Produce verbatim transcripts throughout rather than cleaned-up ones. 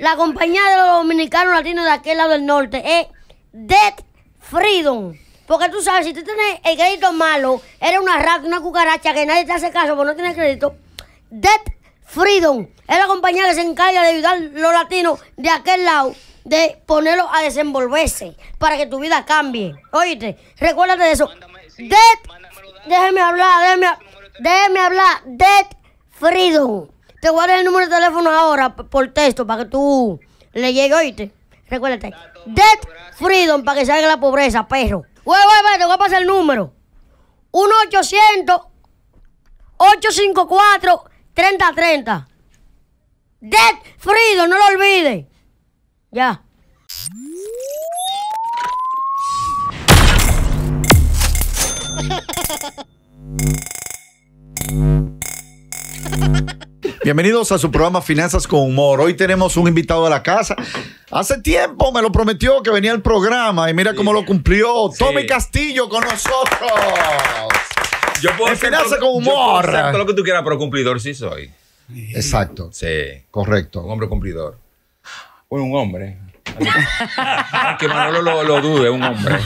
La compañía de los dominicanos latinos de aquel lado del norte es Debt Freedom. Porque tú sabes, si tú tienes el crédito malo, eres una rata, una cucaracha que nadie te hace caso porque no tienes crédito. Debt Freedom es la compañía que se encarga de ayudar a los latinos de aquel lado, de ponerlos a desenvolverse para que tu vida cambie. Oíste, recuérdate de eso. Debt, déjeme hablar, déjeme, déjeme hablar. Debt Freedom. Te voy a dar el número de teléfono ahora por texto para que tú le llegue, oíste. Recuérdate. Debt Freedom para que salga la pobreza, perro. Güey, güey, güey, te voy a pasar el número. uno ochocientos, ochocientos cincuenta y cuatro, treinta treinta. Debt Freedom, no lo olvides. Ya. Bienvenidos a su programa Finanzas con Humor. Hoy tenemos un invitado de la casa. Hace tiempo me lo prometió que venía al programa y mira sí. cómo lo cumplió. Sí. Tommy Castillo con nosotros. Yo puedo hacer Finanzas con Humor. Yo puedo hacer todo lo que tú quieras, pero cumplidor sí soy. Exacto. Sí. Correcto. Un hombre cumplidor. Bueno, un hombre. Que Manolo lo, lo dude, un hombre.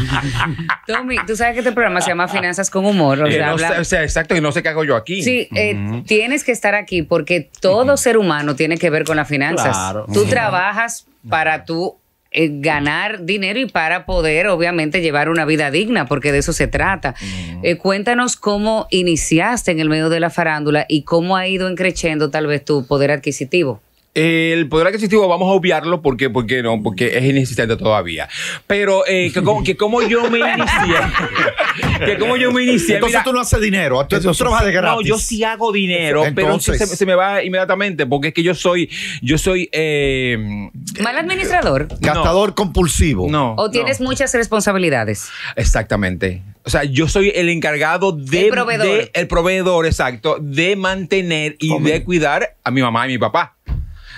Tommy, tú sabes que este programa se llama Finanzas con Humor. O sea, eh, no sé, o sea, exacto, y no sé qué hago yo aquí. Sí, eh, uh-huh. Tienes que estar aquí porque todo uh-huh. ser humano tiene que ver con las finanzas. Claro. Tú uh-huh. trabajas para tú eh, ganar dinero y para poder, obviamente, llevar una vida digna, porque de eso se trata. Uh-huh. eh, cuéntanos cómo iniciaste en el medio de la farándula y cómo ha ido creciendo tal vez tu poder adquisitivo. El poder adquisitivo vamos a obviarlo porque, porque no, porque es inexistente todavía. Pero eh, que, como, que como yo me inicié. Que como yo me inicié. Entonces mira, tú no haces dinero. Tú, entonces, tú trabajas de gratis. No, yo sí hago dinero, entonces, pero se, se me va inmediatamente porque es que yo soy, yo soy eh, mal administrador. Gastador no, compulsivo. No. O tienes no. muchas responsabilidades. Exactamente. O sea, yo soy el encargado de... El proveedor. De, el proveedor, exacto. De mantener y Hombre. de cuidar a mi mamá y mi papá.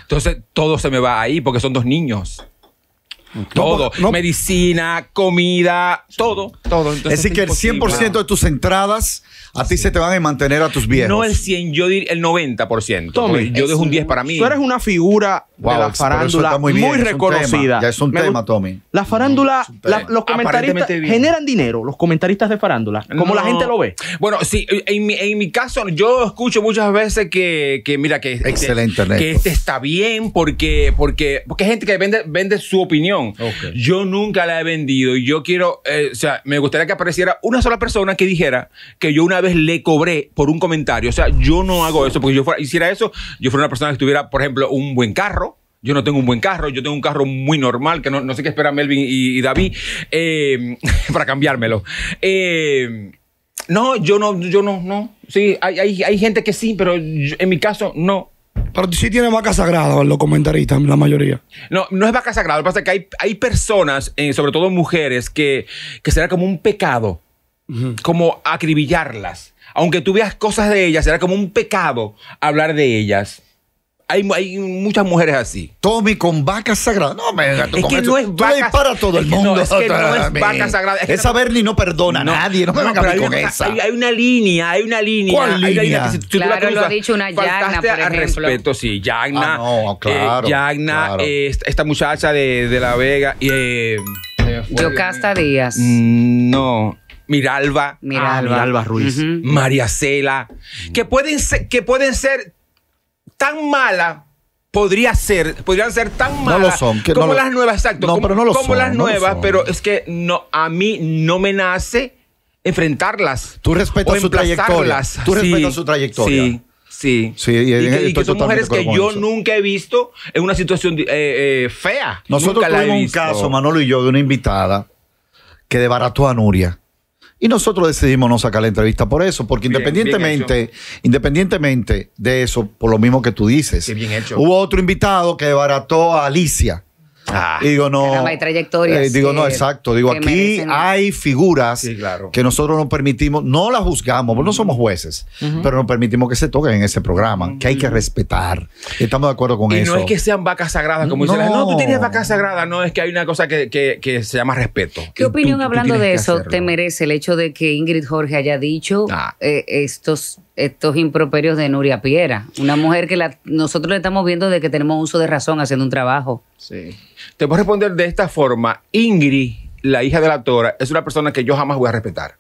Entonces, todo se me va ahí porque son dos niños. No, todo. No. Medicina, comida, todo. todo. Entonces, es decir, que el cien por ciento de tus entradas a sí. ti se te van a mantener a tus viejos. No el cien, yo diría el noventa por ciento. Tommy, yo dejo un diez para mí. Tú eres una figura wow, de la farándula muy, bien, muy reconocida. Ya es un me tema, Tommy. La farándula, no, la, los comentaristas generan dinero, los comentaristas de farándula, como no. la gente lo ve. Bueno, sí, en mi, en mi caso, yo escucho muchas veces que, que mira, que, Excelente, este, que este está bien porque, porque, porque hay gente que vende, vende su opinión. Okay. Yo nunca la he vendido y yo quiero, eh, o sea, me gustaría que apareciera una sola persona que dijera que yo una vez le cobré por un comentario. O sea, yo no hago eso, porque yo fuera, hiciera eso, yo fuera una persona que tuviera, por ejemplo, un buen carro. Yo no tengo un buen carro, yo tengo un carro muy normal, que no, no sé qué espera Melvin y, y David eh, para cambiármelo. Eh, no, yo no, yo no, no. Sí, hay, hay, hay gente que sí, pero yo, en mi caso no. Pero sí tiene vaca sagrada los comentaristas, la mayoría. No, no es vaca sagrada. Lo que pasa es que hay, hay personas, eh, sobre todo mujeres, que, que será como un pecado, uh-huh. como acribillarlas. Aunque tú veas cosas de ellas, será como un pecado hablar de ellas. Hay, hay muchas mujeres así. Tommy con vacas sagradas. No, me gato, es que no es vaca, tú le disparas a todo el mundo. No, es que no es vaca sagrada. Es que esa no, Berny no perdona a no, nadie. No me no, venga a mí con una, esa. Hay, hay una línea, hay una línea. ¿Cuál línea? Hay una línea que, si claro, cruzas, lo ha dicho una Yagna, por ejemplo. Al respeto, sí. Yagna, ah, no, claro, eh, Yagna claro. eh, esta muchacha de, de La Vega. Eh, Yocasta Díaz. No. Miralba. Miralba, ah, Miralba Ruiz. Uh-huh. María Cela. Que pueden ser... Que pueden ser tan mala podría ser, podrían ser tan malas no lo son, que como no las lo, nuevas, exacto, no, como, pero no lo como son, las no nuevas, lo pero es que no, a mí no me nace enfrentarlas. Tú respetas su trayectoria. Tú sí, respetas su trayectoria. Sí, sí. sí y, y, y, y que son mujeres que yo eso. nunca he visto en una situación eh, eh, fea. Nosotros nunca tuvimos un caso, Manolo y yo, de una invitada que debarató a Nuria. Y nosotros decidimos no sacar la entrevista por eso, porque bien, independientemente, bien independientemente de eso, por lo mismo que tú dices, bien hecho. Hubo otro invitado que debarató a Alicia. Ah, y digo, no, hay trayectorias eh, digo, no, exacto. Digo, aquí merecen, ¿no? hay figuras sí, claro. que nosotros nos permitimos, no las juzgamos, porque no somos jueces, uh-huh. pero nos permitimos que se toquen en ese programa, uh-huh. que hay que respetar. Estamos de acuerdo con y eso. Y no es que sean vacas sagradas, como no. dicen, no, tú tienes vacas sagradas, no, es que hay una cosa que, que, que se llama respeto. ¿Qué opinión, tú, hablando tú de eso, te merece el hecho de que Ingrid Jorge haya dicho nah. eh, estos estos improperios de Nuria Piera, una mujer que la, nosotros le estamos viendo desde que tenemos uso de razón haciendo un trabajo. Sí. Te voy a responder de esta forma. Ingrid, la hija de la Tora, es una persona que yo jamás voy a respetar.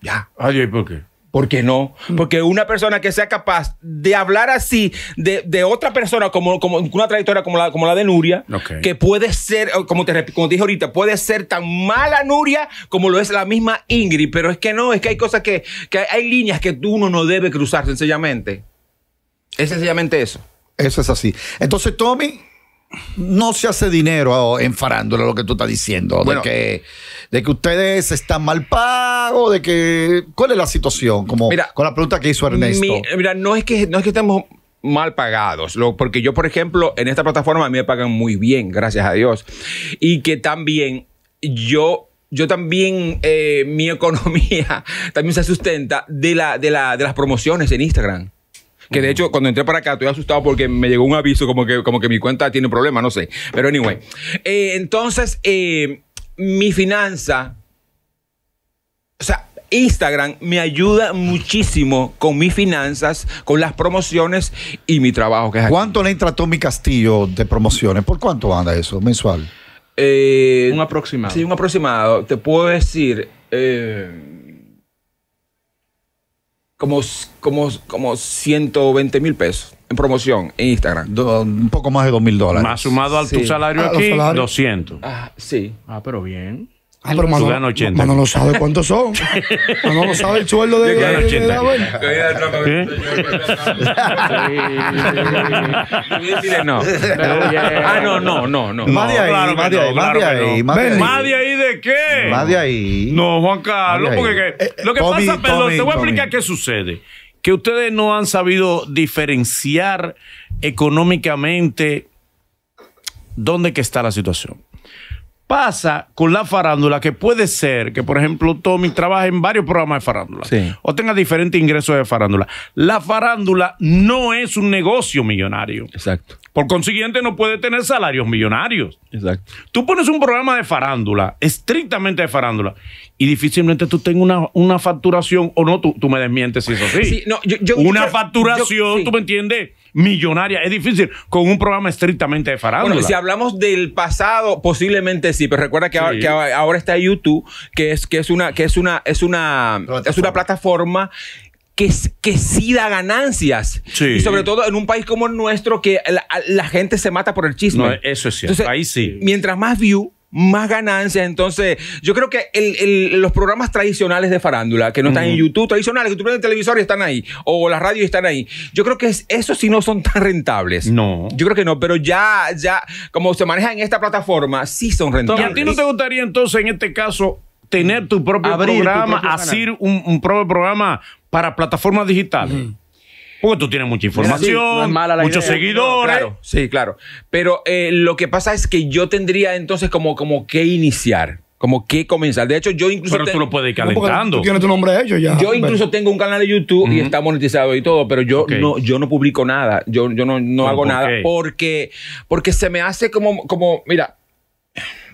Ya. Ay, ¿y por qué? ¿Por qué no? Porque una persona que sea capaz de hablar así de, de otra persona, como, como una trayectoria como la, como la de Nuria, okay, que puede ser, como te, como te dije ahorita, puede ser tan mala Nuria como lo es la misma Ingrid. Pero es que no, es que hay cosas que, que hay, hay líneas que uno no debe cruzar, sencillamente. Es sencillamente eso. Eso es así. Entonces, Tommy, no se hace dinero en farándula, lo que tú estás diciendo, bueno, de, que, de que ustedes están mal pagos, de que... ¿Cuál es la situación? Como mira, con la pregunta que hizo Ernesto. Mi, mira, no es que, no es que estemos mal pagados, lo, porque yo, por ejemplo, en esta plataforma a mí me pagan muy bien, gracias a Dios. Y que también yo... Yo también, eh, mi economía también se sustenta de, la, de, la, de las promociones en Instagram. Que de hecho, cuando entré para acá, estoy asustado porque me llegó un aviso como que, como que mi cuenta tiene un problema, no sé. Pero anyway. Eh, entonces, eh, mi finanza, o sea, Instagram me ayuda muchísimo con mis finanzas, con las promociones y mi trabajo. Que es ¿cuánto aquí le entra a Tommy Castillo de promociones? ¿Por cuánto anda eso mensual? Eh, un aproximado. Sí, un aproximado. Te puedo decir... Eh, Como, como, como ciento veinte mil pesos en promoción en Instagram. Do, un poco más de dos mil dólares. Más sumado a sí. tu salario ah, aquí, doscientos. Ah, sí. Ah, pero bien. Ah, pero Manolo, Manolo sabe cuántos son. Manolo sabe el sueldo de, de, de, de David. ¿Eh? No. Ah, no, no, no, no. Más de ahí, claro, más de ahí, más de ahí. ¿Más de ahí de qué? Más de ahí. No, Juan Carlos, porque lo que pasa, perdón, te voy a explicar qué sucede. Que ustedes no han sabido diferenciar económicamente dónde que está la situación. Pasa con la farándula que puede ser que, por ejemplo, Tommy trabaje en varios programas de farándula, sí, o tenga diferentes ingresos de farándula. La farándula no es un negocio millonario. Exacto. Por consiguiente, no puede tener salarios millonarios. Exacto. Tú pones un programa de farándula, estrictamente de farándula, y difícilmente tú tengas una, una facturación, o no, tú, tú me desmientes si es así. Sí, no, yo, yo, una yo, facturación, yo, sí. tú me entiendes, millonaria. Es difícil con un programa estrictamente de farándula. Bueno, si hablamos del pasado, posiblemente sí, pero recuerda que, sí. ahora, que ahora está YouTube, que es, que es una, que es una, es una, plataforma. Es una plataforma que, que sí da ganancias. Sí. Y sobre todo en un país como el nuestro, que la, la gente se mata por el chisme. No, eso es cierto. Entonces, ahí sí. Mientras más view, más ganancias. Entonces, yo creo que el, el, los programas tradicionales de farándula, que no están uh-huh. en YouTube, tradicionales, que tú prendes el televisor y están ahí, o las radios están ahí, yo creo que es, esos sí no son tan rentables. No. Yo creo que no, pero ya, ya, como se maneja en esta plataforma, sí son rentables. ¿Y a ti no te gustaría entonces, en este caso, tener tu propio Abrir programa, tu propio hacer un, un propio programa para plataformas digitales? Uh-huh. Porque tú tienes mucha información, sí, no es mala la muchos idea. seguidores. No, claro, sí, claro. Pero eh, lo que pasa es que yo tendría entonces como, como que iniciar, como que comenzar. De hecho, yo incluso... Pero tú lo puedes ir calentando. No, tienes tu nombre a ellos ya. Yo incluso pero... tengo un canal de YouTube uh-huh. y está monetizado y todo, pero yo, okay. no, yo no publico nada. Yo, yo no, no hago por nada qué? porque porque se me hace como... como mira,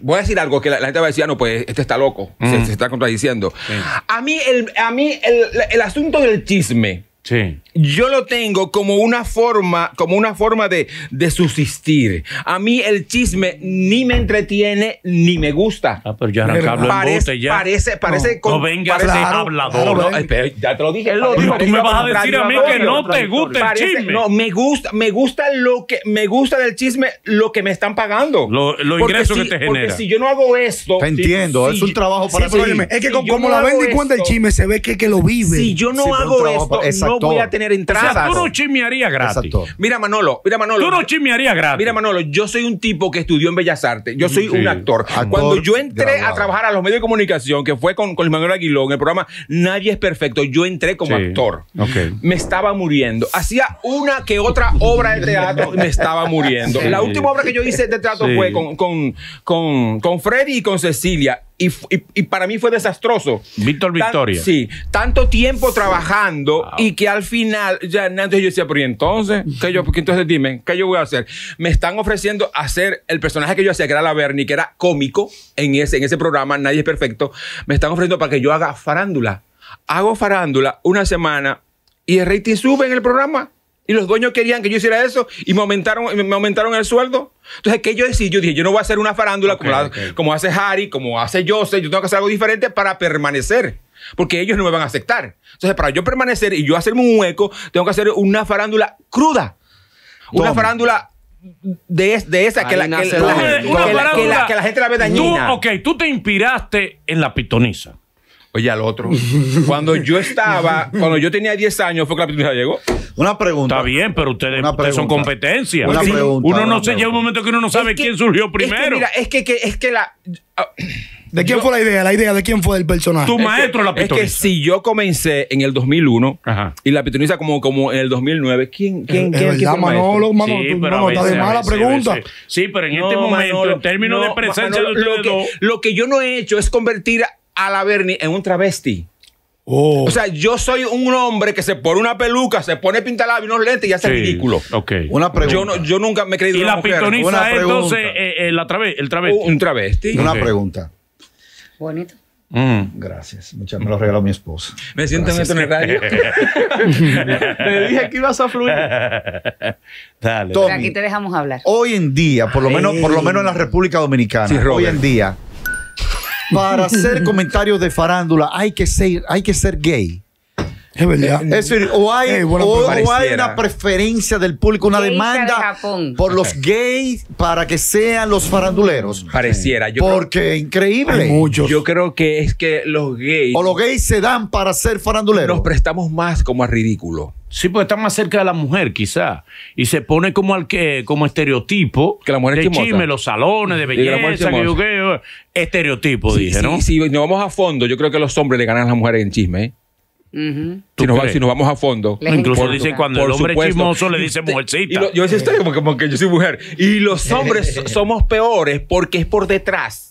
voy a decir algo que la, la gente va a decir, ah, no, pues este está loco, uh-huh. se, se está contradiciendo. Sí. A mí, el, a mí el, el asunto del chisme... Sí. Yo lo tengo como una forma, como una forma de, de subsistir. A mí el chisme ni me entretiene ni me gusta. Ah, pero ya arrancablo en bote ya. Parece, parece. No, con, no vengas parece, de hablador. No, no, ya te lo dije. Lo digo, tú me vas a decir a mí que no te gusta el chisme. No, me gusta, me gusta lo que, me gusta del chisme, lo que me están pagando. Los lo ingresos si, que te genera. Porque si yo no hago esto. Te entiendo, si, es un trabajo para sí, sí, Es que si como, como no la vende y cuenta el chisme, se ve que, que lo vive. Si yo no sí, hago esto, no No voy a tener entrada. O sea, tú no chismearías gratis. Exacto. Mira, Manolo, mira, Manolo. Tú no chismearías gratis. Mira, Manolo, yo soy un tipo que estudió en Bellas Artes. Yo soy sí. un actor. actor. Cuando yo entré graduado. a trabajar a los medios de comunicación, que fue con, con Manuel Aguilón, el programa Nadie es Perfecto, yo entré como sí. actor. Okay. Me estaba muriendo. Hacía una que otra obra de teatro y me estaba muriendo. Sí. La última obra que yo hice de teatro sí. fue con, con, con, con Freddy y con Cecilia. Y, y, y para mí fue desastroso. Víctor Victoria. Tan, sí, tanto tiempo trabajando wow. y que al final, ya entonces yo decía, pero ¿y entonces? ¿Qué yo, entonces dime, ¿qué yo voy a hacer? Me están ofreciendo hacer el personaje que yo hacía, que era la Berny, que era cómico en ese, en ese programa, Nadie es Perfecto. Me están ofreciendo para que yo haga farándula. Hago farándula una semana y el rating sube en el programa. Y los dueños querían que yo hiciera eso y me aumentaron, me aumentaron el sueldo. Entonces, ¿qué yo decía? Yo dije, yo no voy a hacer una farándula okay, como, la, okay. como hace Harry, como hace José. Yo tengo que hacer algo diferente para permanecer, porque ellos no me van a aceptar. Entonces, para yo permanecer y yo hacerme un hueco, tengo que hacer una farándula cruda. Una Tom. farándula de, es, de esa que la, que, la, que, la, que, la, que la gente la ve dañina. Tú, ok, tú te inspiraste en La Pitoniza. Oye, al otro. Cuando yo estaba, cuando yo tenía diez años, fue que La Pitoniza llegó. Una pregunta. Está bien, pero ustedes, ustedes son competencia. Una sí. pregunta, uno no se llega un momento que uno no sabe es que, quién surgió primero. Es que, mira, es que, que, es que la... ¿De quién yo, fue la idea? La idea de quién fue el personaje. Tu maestro, que, La Pitoniza. Es que si yo comencé en el dos mil uno Ajá. y La Pitoniza como, como en el dos mil nueve, ¿quién, quién, ¿quién, verdad, quién fue Manolo, el maestro? Sí, Manolo, está de mala pregunta. Sí, pero en no, este momento, Manolo, en términos no, de presencia Manolo, de ustedes lo que, lo que yo no he hecho es convertir a la Berny en un travesti. Oh. O sea, yo soy un hombre que se pone una peluca, se pone pintalabios, unos lentes y hace sí. ridículo. Okay. Una pregunta. Yo, no, yo nunca me he creído ¿Y una mujer. Y La Pitoniza es entonces eh, eh, la trave, el travesti. Un travesti. Una okay. pregunta. Bonito. Mm. Gracias. Muchas, me lo regaló mi esposa. Me siento en el radio. Te dije que ibas a fluir. Dale. Tommy, pero aquí te dejamos hablar. Hoy en día, por lo, menos, por lo menos en la República Dominicana, sí, hoy en día... Para hacer comentarios de farándula hay que ser, hay que ser gay. Es verdad. Es decir, o hay, hey, bueno, o, o hay una preferencia del público, una demanda de por los gays para que sean los faranduleros. Pareciera. Yo Porque creo, increíble. Muchos. Yo creo que es que los gays... O los gays se dan para ser faranduleros. Nos prestamos más como a ridículo. Sí, porque está más cerca de la mujer, quizá. Y se pone como, al que, como estereotipo. Que la mujer es chisme, chimosa. Los salones de belleza, que yo qué. Estereotipo, sí, dije, sí, ¿no? Sí, si nos vamos a fondo, yo creo que los hombres le ganan a las mujeres en chisme, ¿eh? Uh-huh. si, nos va, si nos vamos a fondo. Les incluso por, dicen cuando por el hombre supuesto, chismoso le dice mujercita. Y lo, yo decía, estoy como, como que yo soy mujer. Y los hombres somos peores porque es por detrás.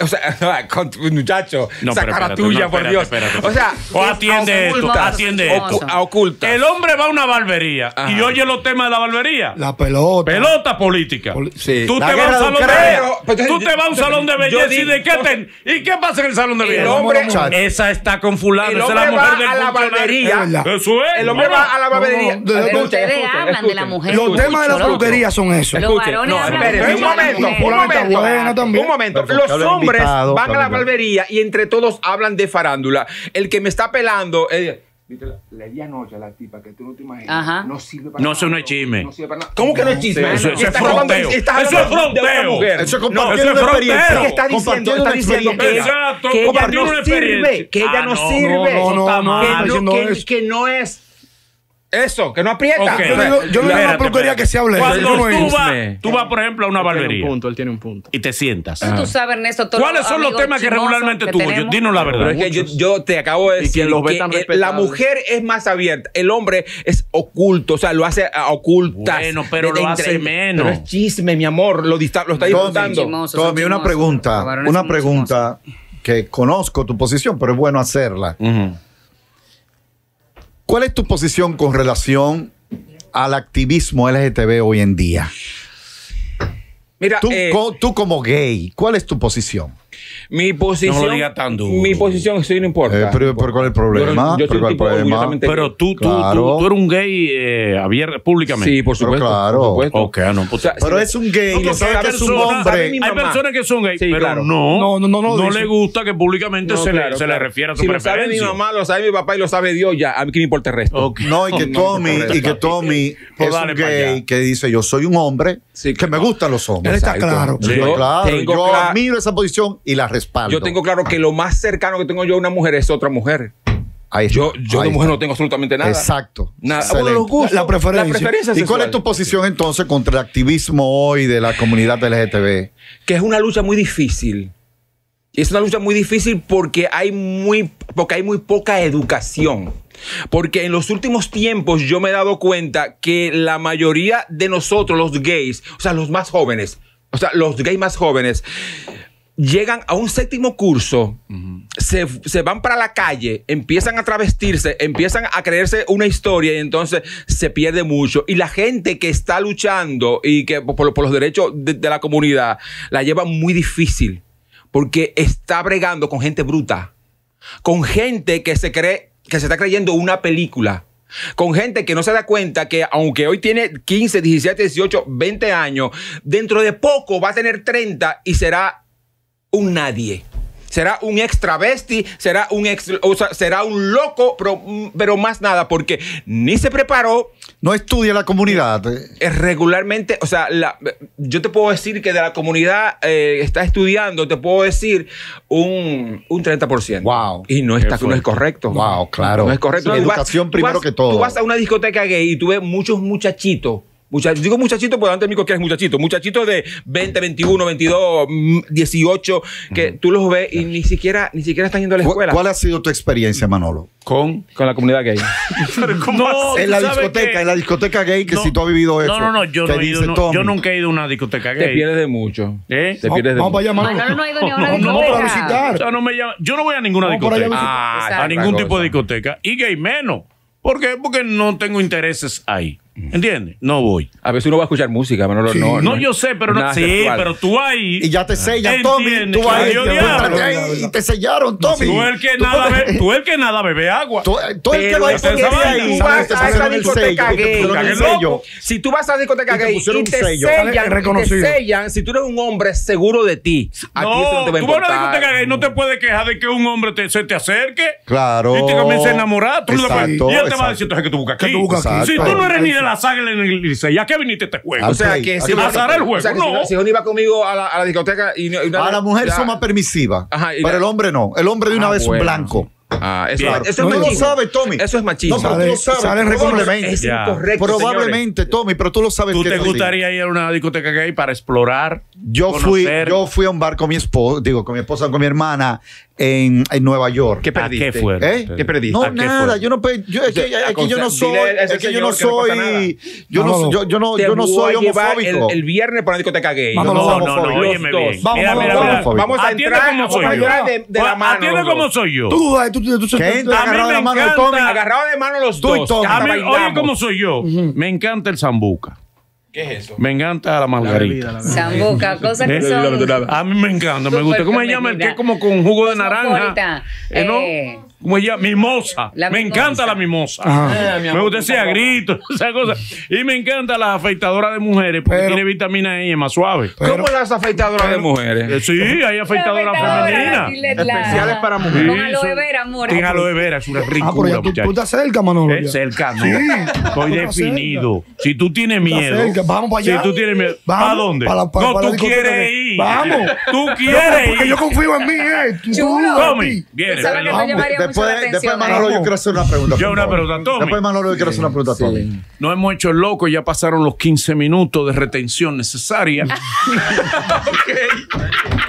O sea, con tu muchacho, no, esa cara espérate, tuya, no, por Dios. Espérate, espérate. O sea, o atiende esto, atiende esto. A ocultas. El hombre va a una barbería Ajá. y oye los temas de la barbería. La pelota. Pelota política. Pol sí. Tú, te vas, salón de, tú yo, te vas a un salón de belleza. Tú te vas a un salón de belleza. ¿Y de qué, ten, ¿y qué pasa en el salón de belleza? El hombre, esa está con fulano. Esa es la mujer del a la barbería. Eso es. El hombre va a la barbería. Ustedes hablan de la mujer. Los temas de la barbería son esos. No, espérense. Un momento. Un momento. Los hombres. Hombres van claro, a la barbería claro. y entre todos hablan de farándula. El que me está pelando... Eh, le di anoche a la tipa que tú no te imaginas. Ajá. No sirve para no, nada. No, eso no es chisme. No sirve para nada. ¿Cómo que no es chisme? Eso, eso es fronteo. Eso es fronteo. Eso es compartir una experiencia. Está diciendo, está diciendo que ella, que ella no sirve. Que ella ah, no, no sirve. No, no, no, que, no, no que, que no es... Eso, que no aprieta. Okay. Yo, yo, yo no una peluquería que se hable. Cuando no tú vas, tú vas, por ejemplo, a una él barbería. Tiene un punto, él tiene un punto. Y te sientas. Ajá. Tú sabes, Ernesto, todos ¿cuáles son los temas que regularmente tú? Dinos la verdad. Pero es que yo, yo te acabo de decir que, que, que la mujer es más abierta. El hombre es oculto. O sea, lo hace a ocultas. Bueno, pero lo hace entre, menos. Pero es chisme, mi amor. Lo, dista, lo está disfrutando. Tommy, una pregunta. Una pregunta que conozco tu posición, pero es bueno hacerla. ¿Cuál es tu posición con relación al activismo L G B T hoy en día? Mira, tú, eh, co, tú como gay, ¿cuál es tu posición? Mi posición... No lo digas tan duro. Mi posición, sí, no importa. Eh, pero, ¿por cuál es el problema? Yo, yo soy un tipo orgullosamente gay. Pero tú, claro. tú, tú, tú eres un gay eh, abierto públicamente. Sí, por supuesto. Pero claro. Por supuesto. Okay, no, pues, o sea, pero si es un gay, no sabe que es un hombre. Hay personas que son gay, sí, pero claro. no, no, no, no, no, no le gusta que públicamente no, se, claro, le, claro. se le refiera a su si preferencia. Lo sabe mi mamá, lo sabe mi papá y lo sabe Dios ya. A mí que me importa el resto. Okay. No, y que Tommy, y que Tommy es un gay que dice yo soy un hombre que me gustan los hombres. Él está claro. Yo admiro esa posición y la respaldo. Yo tengo claro que lo más cercano que tengo yo a una mujer es otra mujer. Ahí está, yo yo ahí de mujer está. No tengo absolutamente nada. Exacto. Nada. Bueno, los gustos, la, la preferencia. La preferencia ¿Y sexual? Cuál es tu posición entonces contra el activismo hoy de la comunidad L G B T? Que es una lucha muy difícil. Es una lucha muy difícil porque hay muy, porque hay muy poca educación. Porque en los últimos tiempos yo me he dado cuenta que la mayoría de nosotros, los gays, o sea, los más jóvenes, o sea, los gays más jóvenes, llegan a un séptimo curso, uh-huh. se, se van para la calle, empiezan a travestirse, empiezan a creerse una historia y entonces se pierde mucho. Y la gente que está luchando y que por, por los derechos de, de la comunidad la lleva muy difícil porque está bregando con gente bruta, con gente que se cree que se está creyendo una película, con gente que no se da cuenta que aunque hoy tiene quince, diecisiete, dieciocho, veinte años, dentro de poco va a tener treinta y será un nadie. Será un extravesti, será un ex, o sea, será un loco, pero, pero más nada, porque ni se preparó. No estudia la comunidad. Regularmente, o sea, la, yo te puedo decir que de la comunidad eh, está estudiando, te puedo decir un, un treinta por ciento. Wow. Y no, está, no es correcto. Wow, claro. No es correcto. Sí, educación vas, primero vas, que todo. Tú vas a una discoteca gay y tú ves muchos muchachitos. Muchachos, digo muchachitos, porque antes me dijo que eres muchachito. Muchachitos de veinte, veintiuno, veintidós, dieciocho, que uh-huh. tú los ves y ni siquiera, ni siquiera están yendo a la escuela. ¿Cuál ha sido tu experiencia, Manolo? Con, con la comunidad gay. ¿Pero cómo no, en la discoteca, que... en la discoteca gay, que no, si tú has vivido eso. No, no, no, yo, no he ido, no, yo nunca he ido a una discoteca gay. Te pierdes de mucho. ¿Eh? Te pierdes de mucho. Vamos para allá, Manolo. Manolo no ha ido ni a una discoteca. No, no, para visitar. O sea, no me llama. Yo no voy a ninguna no, discoteca. Ah, a ningún cosa. tipo de discoteca. Y gay menos. ¿Por qué? Porque no tengo intereses ahí. ¿Entiendes? No voy. A veces uno va a escuchar música, Manolo. Sí. No, no, no, yo sé, pero no. Sí, sexual. Pero tú ahí. Y ya te sellan, Tommy. Tú claro, ahí. Yo te, y te sellaron, Tommy. Tú el que, tú nada, be, tú el que nada bebe agua. Tú, tú el que no hay que tú vas a esa discoteca gay. Si tú vas a la discoteca gay y te sellan, si tú eres un hombre seguro de ti, aquí no te va a importar. Tú vas a la discoteca gay, no te puedes quejar de que un hombre se te acerque. Claro. Y te comiences a enamorar. Y él te va a decir, entonces, que tú buscas aquí. Si tú no eres ni de la sangre en el Liceo, ya que viniste a este juego. O sea, que si el juego, o sea, no. Si, si uno iba conmigo a la, a la discoteca y, y una, a la mujer son más permisivas, pero el hombre no. El hombre de una ah, vez bueno, un blanco. Sí. Ah, eso, claro. eso es no, tú lo sabes, Tommy. Eso es machismo. No, pero tú lo sabes. Salen probablemente. Es incorrecto, probablemente, señores. Tommy, pero tú lo sabes. ¿Tú que te gustaría digo. ir a una discoteca gay para explorar? Yo fui, yo fui a un bar con mi esposa, digo, con mi esposa, con mi hermana en, en Nueva York. ¿Qué perdiste? ¿A qué fueron? ¿Eh? ¿Qué perdiste? No, nada. Yo no perdí. Es que yo no soy. Es que yo no soy. Yo no soy. Yo no. Yo no soy homofóbico. El viernes para una discoteca gay. No, no, no. Óyeme bien. Vamos a entrar. Vamos a entrar de la mano. Atiende como soy yo. Tú dudas. Que entra agarrado de mano de Tommy. Agarrado de mano los dos. Oye, como soy yo. Me encanta el sambuca. ¿Qué es eso? Me encanta la margarita. Sambuca, cosas que son. A mí me encanta, me gusta. ¿Cómo se llama el que es como con jugo de naranja? Eh, ¿no? Como ella, mimosa. La me mimosa. encanta la mimosa. Ah. Eh, me gusta ese agrito, esa cosa. Y me encanta las afeitadoras de mujeres porque pero, tiene vitamina E, es más suave. Pero, ¿cómo las afeitadoras pero, de mujeres? Eh, sí, hay afeitadoras femeninas. Especiales para mujeres. Con aloe vera, amor. Con aloe vera, es una ricura. Ah, pero ya tú, tú estás cerca, Manolo. Es cerca, no. Sí. Estoy definido. Cerca. Si tú tienes miedo. Cerca. Vamos para allá. Si tú tienes miedo. ¿Para, ¿Para dónde? Para, para, no, para tú quieres ir. Vamos. Tú quieres ir. Porque yo confío en mí, eh. Tommy, viene. Después, después de Manolo, yo quiero hacer una pregunta. Yo una pregunta, Tommy. Después de Manolo, yo quiero hacer una pregunta a Tommy. Sí. No hemos hecho el loco, ya pasaron los quince minutos de retención necesaria. Ok.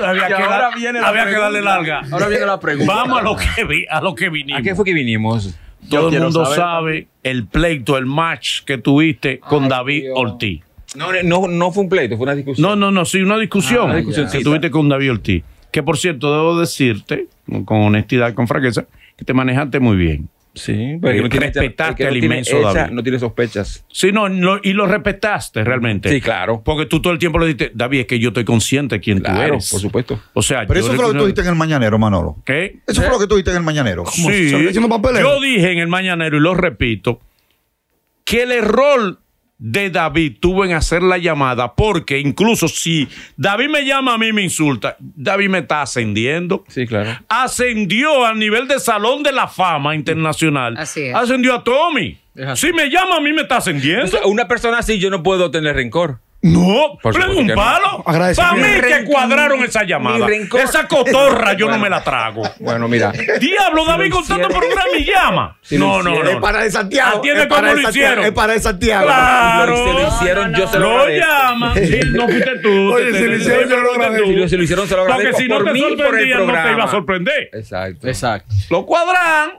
Había, que, ahora dar, viene la había que darle larga. Ahora viene la pregunta. Vamos a lo que, vi, a lo que vinimos. ¿A qué fue que vinimos? Todo yo el mundo saber. sabe el pleito, el match que tuviste con Ay, David Dios. Ortiz. No, no, no fue un pleito, fue una discusión. No, no, no, sí, una discusión, ah, una discusión que tuviste con David Ortiz. Que, por cierto, debo decirte, con honestidad, con franqueza, que te manejaste muy bien. Sí, porque no respetaste al inmenso David. No tiene sospechas. Sí, no, no, y lo respetaste realmente. Sí, claro. Porque tú todo el tiempo le dijiste, David, es que yo estoy consciente de quién claro, tú eres. Por supuesto. O sea, pero eso fue lo que tú dijiste en el Mañanero, Manolo. ¿Qué? Eso fue lo que tú dijiste en el Mañanero. ¿Cómo? Sí. Yo dije en el Mañanero, y lo repito, que el error de David tuvo en hacer la llamada, porque incluso si David me llama a mí, me insulta, David me está ascendiendo. Sí, claro. Ascendió al nivel de Salón de la Fama Internacional. Así es. Ascendió a Tommy. Si me llama a mí, me está ascendiendo. O sea, una persona así, yo no puedo tener rencor. No, pero es un palo. No. Para mí que rencor, cuadraron esa llamada. Esa cotorra yo bueno, no me la trago. Bueno, mira. Diablo, David, con tanto programa y llama. Si no, no, no. Es para de Santiago. Atiende cómo lo hicieron. Es para de Santiago. Claro. Si lo hicieron, yo se lo agradezco. Lo llaman. Sí, no fuiste tú. Oye, si lo hicieron, yo lo agradezco. Si lo hicieron, se lo agradezco. Porque si no te sorprendían, no te iba a sorprender. Exacto. Exacto. Lo cuadran.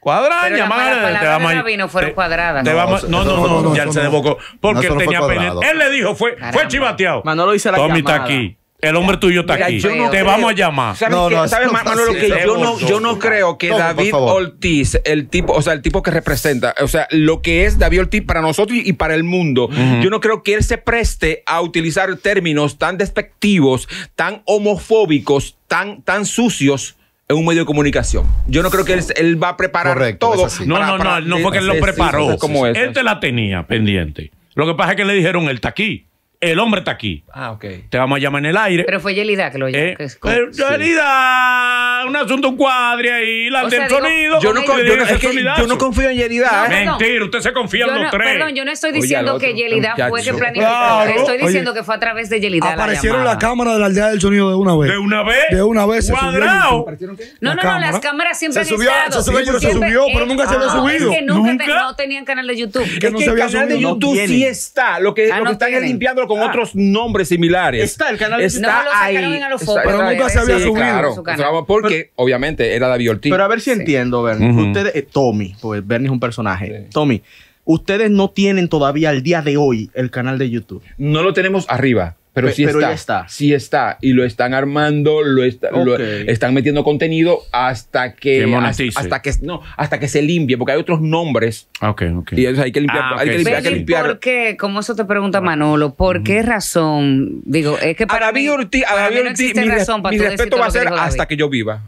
Cuadran, llamada. Te vamos a no fueron cuadradas. No, no, no, ya él se desbocó. Porque él tenía pendiente. Él le dijo, fue chivateado. Manolo hizo la llamada. Tommy está aquí. El hombre tuyo está aquí. Te vamos a llamar. ¿Sabes, Manolo? Que yo no, yo no creo que David Ortiz, el tipo, o sea, el tipo que representa, o sea, lo que es David Ortiz para nosotros y para el mundo, yo no creo que él se preste a utilizar términos tan despectivos, tan homofóbicos, tan, tan sucios. en un medio de comunicación. Yo no creo que él, él va a preparar Correcto, todo. No, para, no, no, para, no fue que él lo preparó. Sí, como él te la tenía pendiente. Lo que pasa es que le dijeron, él está aquí. El hombre está aquí. Ah, ok. Te vamos a llamar en el aire. Pero fue Yelida que lo llamó. Eh, Yelida, sí. un asunto, un cuadre ahí, la o del sea, sonido. Digo, yo, no, yo, no, es que yo no confío en Yelida. No, ¿eh? no, Mentira, usted se confía en los no, tres. Perdón, yo no estoy diciendo Oye, que Yelida fue que planificó. Claro. Estoy diciendo Oye, que fue a través de Yelida. Aparecieron las cámaras de la aldea del sonido de una vez. ¿De una vez? De una vez. ¿Cuadrado? Se subió, no, no, no, las cámaras siempre han estado. Se subió, se subió, pero nunca se había subido. Nunca no tenían canal de YouTube. Que el canal de YouTube sí está. Lo que están es limpiándolo con ah. otros nombres similares. Está el canal. Está no, ahí. A los está, pero nunca se había sí, subido. Claro, su canal. Porque, pero, obviamente, era David Ortiz. Pero a ver si sí. entiendo, Berny. Uh-huh. Ustedes, eh, Tommy, pues Berny es un personaje. Sí. Tommy, ustedes no tienen todavía al día de hoy el canal de YouTube. No lo tenemos arriba. Pero, Pe sí, pero está, ya está. sí está. Y lo están armando, lo, está, okay. lo están metiendo contenido hasta que, hasta, hasta que no, hasta que se limpie, porque hay otros nombres. Okay, okay. Y hay que limpiar. Ah, okay. hay que limpiar, hay que limpiar. ¿Por qué? Como eso te pregunta Manolo, ¿por qué razón? Digo, es que para a David Ortiz, a David Ortiz, mi, razón para mi respeto va a ser hasta que yo viva.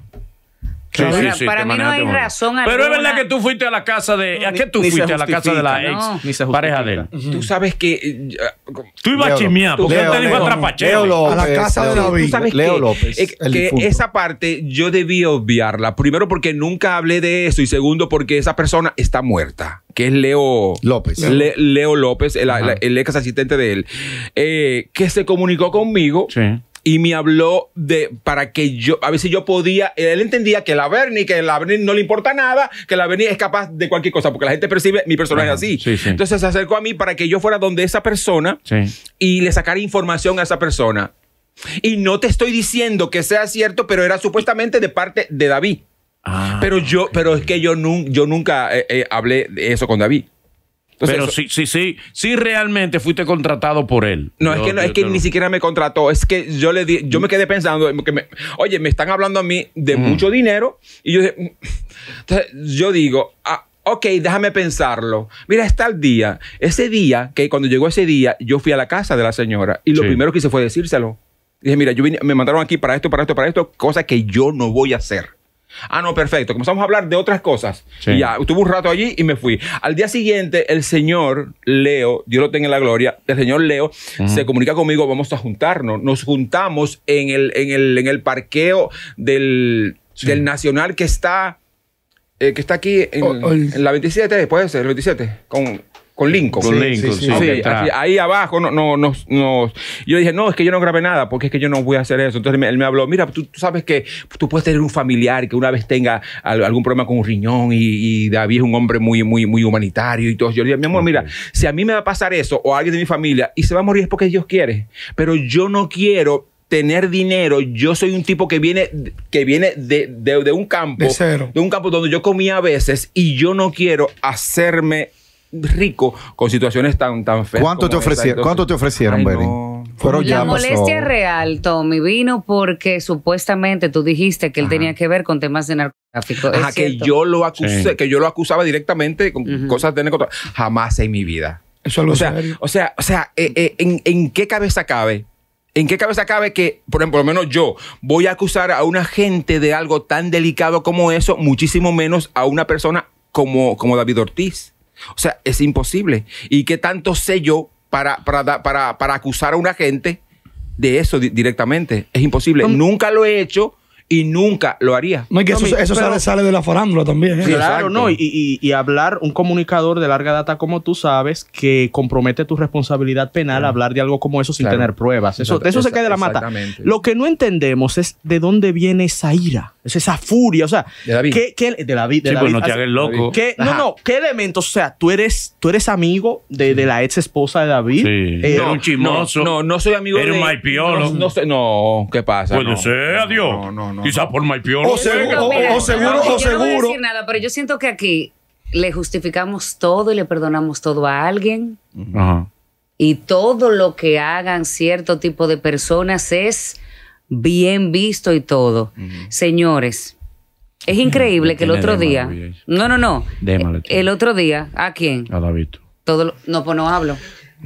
Sí, sí, sí, para mí no hay razón alguna. Pero es verdad que tú fuiste a la casa de... ¿A qué tú fuiste a la casa de la ex pareja de él? Tú sabes que... Tú ibas a chismear, porque él te iba a trapachar. A la casa de David. Tú sabes que esa parte yo debía obviarla. Primero, porque nunca hablé de eso. Y segundo, porque esa persona está muerta. Que es Leo López. Le, Leo López, el, el ex asistente de él. Eh, que se comunicó conmigo. Sí. Y me habló de para que yo, a ver si yo podía, él entendía que la Berny, que la Berny no le importa nada, que la Berny es capaz de cualquier cosa, porque la gente percibe mi personaje Ajá, así. Sí, sí. Entonces se acercó a mí para que yo fuera donde esa persona sí. y le sacara información a esa persona. Y no te estoy diciendo que sea cierto, pero era supuestamente de parte de David. Ah, pero yo, okay. pero es que yo, nun, yo nunca eh, eh, hablé de eso con David. Entonces, pero sí, sí, sí, sí realmente fuiste contratado por él. No, yo, es que, no, yo, es que yo, ni no. siquiera me contrató. Es que yo le di, yo me quedé pensando, que me, oye, me están hablando a mí de mm. mucho dinero. Y yo, entonces, yo digo, ah, ok, déjame pensarlo. Mira, está el día. Ese día, que cuando llegó ese día, yo fui a la casa de la señora y lo sí. primero que hice fue decírselo. Dije, mira, yo vine, me mandaron aquí para esto, para esto, para esto, cosa que yo no voy a hacer. Ah, no, perfecto. Comenzamos a hablar de otras cosas. Sí. Y ya, estuve un rato allí y me fui. Al día siguiente, el señor Leo, Dios lo tenga en la gloria, el señor Leo uh-huh. se comunica conmigo, vamos a juntarnos. Nos juntamos en el, en el, en el parqueo del, sí. del Nacional que está, eh, que está aquí en, oh, oh. en la veintisiete, puede ser, el veintisiete, con... Con Lincoln. Con sí, Lincoln, sí. sí, sí. sí así, ahí abajo, no, no, no, no. Yo dije, no, es que yo no grabé nada, porque es que yo no voy a hacer eso. Entonces él me habló, mira, tú, tú sabes que tú puedes tener un familiar que una vez tenga algún problema con un riñón y, y David es un hombre muy, muy, muy humanitario y todo. Yo le dije, mi amor, mira, si a mí me va a pasar eso o a alguien de mi familia y se va a morir es porque Dios quiere, pero yo no quiero tener dinero. Yo soy un tipo que viene, que viene de, de, de un campo, de, cero. de un campo donde yo comía a veces y yo no quiero hacerme rico con situaciones tan, tan feas. ¿Cuánto te ofrecieron? ¿Cuánto te ofrecieron, Berny? No. La molestia real, Tommy, vino porque supuestamente tú dijiste que él Ajá. tenía que ver con temas de narcotráfico. Ajá, ¿es que cierto? yo lo acusé, sí. que yo lo acusaba directamente con uh-huh. cosas de narcotráfico. Jamás en mi vida. Eso es lo o sea, serio. O sea, o sea, eh, eh, en, ¿en qué cabeza cabe? ¿En qué cabeza cabe que, por ejemplo, por lo menos yo, voy a acusar a una gente de algo tan delicado como eso, muchísimo menos a una persona como, como David Ortiz? O sea, es imposible. ¿Y qué tanto sé yo para, para, para, para acusar a una gente de eso di directamente? Es imposible. ¿Cómo? Nunca lo he hecho y nunca lo haría. No, es que eso, eso pero, sale, sale de la farándula también. ¿eh? Sí, claro, exacto. no. Y, y, y hablar, un comunicador de larga data como tú sabes, que compromete tu responsabilidad penal claro. a hablar de algo como eso sin claro. tener pruebas. Eso, de eso se cae de la mata. Lo que no entendemos es de dónde viene esa ira. Es esa furia, o sea, de David. Que, que, de David, de sí, David. Pues no te hagas loco. Que, no, no, ¿qué elementos? O sea, tú eres, tú eres amigo de, de la ex esposa de David. Sí. Eh, no, un chismoso. No, no soy amigo de... Era un maipiolo. No, no, no, no, ¿qué pasa? Puede no, ser, adiós. No, no, no. Quizás no. por maipiolo. O seguro, o, o, o seguro, o seguro. No voy a decir nada, pero yo siento que aquí le justificamos todo y le perdonamos todo a alguien. Ajá. Y todo lo que hagan cierto tipo de personas es... bien visto y todo. Uh-huh. Señores, es increíble que el otro día... No, no, no. El otro día, ¿a quién? A David. Todo lo, no, pues no hablo.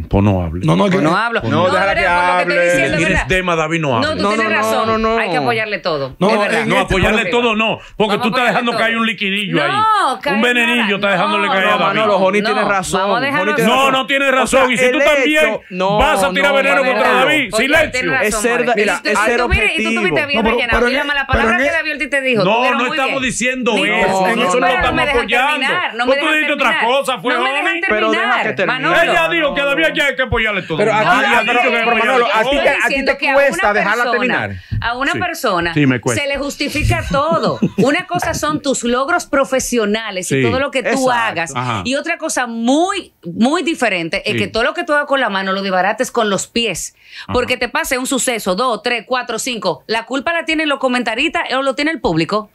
Pues no hable. No, no, pues no hablo. No, no déjala que hable. Tienes tema, David, no hable. No, tú no, tienes no, razón. No, no, no. Hay que apoyarle todo. No, no, apoyarle todo no. Porque vamos tú estás dejando todo. Caer un liquidillo no, ahí. Un venenillo estás dejándole caer a David. No, no, Joni tiene razón. No, no tiene razón. Y si tú también vas a tirar veneno contra David, silencio. Es ser objetivo. Y tú tuviste bien rellenado. Mira, la palabra que David Ortiz te dijo. No, no estamos diciendo eso. Nosotros no estamos apoyando. Pues tú dijiste otra cosa. Fue Joni. Pero deja que termine. Ella dijo que David ya hay que apoyarle todo. Pero aquí, no, pero, pero, pero, Manolo, a ti te que cuesta dejarla terminar. A una sí, persona sí se le justifica todo. Una cosa son tus logros profesionales sí, y todo lo que tú exacto, hagas. Ajá. Y otra cosa muy, muy diferente sí, es que todo lo que tú hagas con la mano lo dibarates con los pies. Ajá. Porque te pase un suceso, dos, tres, cuatro, cinco. La culpa la tienen los comentaristas o lo tiene el público.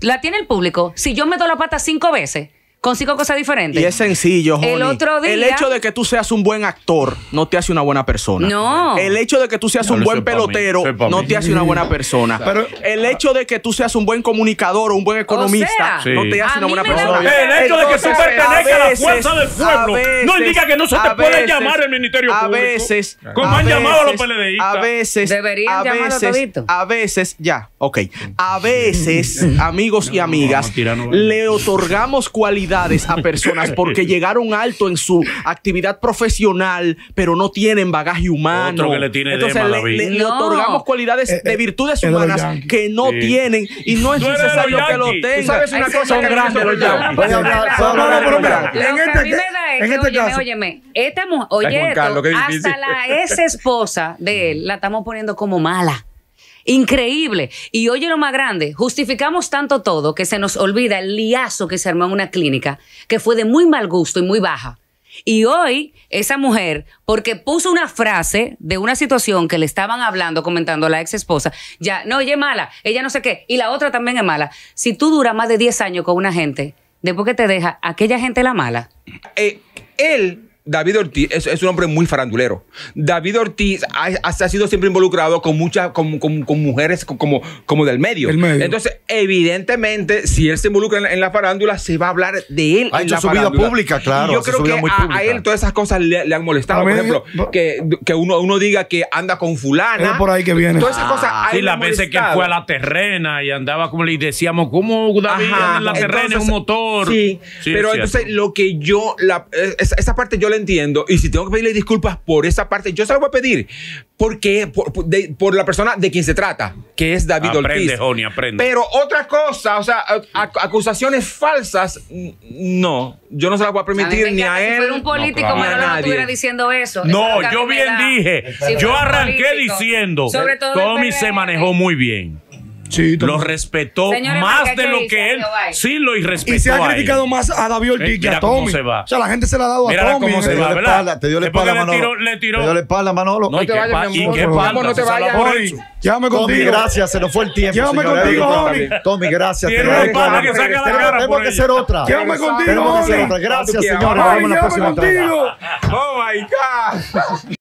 La tiene el público. Si yo meto la pata cinco veces, consigo cosas diferentes. Y es sencillo, Joni. El otro día, el hecho de que tú seas un buen actor no te hace una buena persona. No. El hecho de que tú seas no, un buen pelotero no te hace una buena persona. Pero el hecho de que tú seas un buen comunicador o un buen economista, o sea, no te hace una buena persona. El hecho de que tú pertenezcas a la fuerza del pueblo veces, no indica que no se te veces, puede llamar el Ministerio Público. A veces. Como han llamado a los PLDistas. A veces. Deberían a veces, todito. A veces, ya, ok. A veces, amigos y amigas, le otorgamos cualidades a personas porque llegaron alto en su actividad profesional, pero no tienen bagaje humano. Otro que le tiene entonces de le, le, no, le otorgamos cualidades eh, de virtudes eh, humanas que no sí, tienen y no es necesario que lo tengan. Son grandes los yanquis. En este caso, óyeme, esta mujer, oye, hasta la ex esposa de él la estamos poniendo como mala. Increíble. Y oye lo más grande, justificamos tanto todo que se nos olvida el liazo que se armó en una clínica que fue de muy mal gusto y muy baja. Y hoy esa mujer, porque puso una frase de una situación que le estaban hablando, comentando a la ex esposa, ya, no, ella es mala, ella no sé qué, y la otra también es mala. Si tú duras más de diez años con una gente, después que te deja, aquella gente la mala. Eh, él... David Ortiz es, es un hombre muy farandulero. David Ortiz ha, ha sido siempre involucrado con muchas con, con, con mujeres como, como del medio. medio. Entonces, evidentemente, si él se involucra en, en la farándula, se va a hablar de él. Ha en hecho la su farándula. Vida pública, claro. Y yo creo que a, a él todas esas cosas le, le han molestado. Por ejemplo, que, que uno, uno diga que anda con fulana. Es por ahí que viene. Todas esas cosas. Ah, sí, las veces que fue a la terrena y andaba como le decíamos, ¿cómo David anda en la terrena entonces, en un motor? Sí, sí pero entonces cierto. Lo que yo, la, esa, esa parte yo la entiendo, y si tengo que pedirle disculpas por esa parte, yo se la voy a pedir porque por, por, de, por la persona de quien se trata, que es David aprende, Ortiz. Aprende, Joni, aprende. Pero otra cosa, o sea, acusaciones falsas, no, yo no se las voy a permitir a ni a él. Si fuera un político, no, claro, Manolo no estuviera diciendo eso. No, eso yo bien dije, si yo arranqué político, diciendo, sobre todo Tommy se manejó muy bien. Sí, lo respetó señores, más de lo que, que él Bye. Sí lo irrespetó. Y se ha criticado más a David Ortiz que a Tommy. Se va. O sea, la gente se la ha dado mírala a Tommy. Cómo se te, va, dio espalda, te dio la espalda, Manolo. Le tiró, le tiró. Te dio la espalda, Manolo. No, no te vayas, mi amor. Espalda, no te vayas. Llévame contigo. Tommy, gracias. Se nos fue el tiempo. Llévame contigo, Tommy. Tommy, gracias. Tiene espalda que saca la cara. Tengo que hacer otra. Llévame contigo, Tommy. Gracias, señores. Vamos a la próxima. Oh, my God.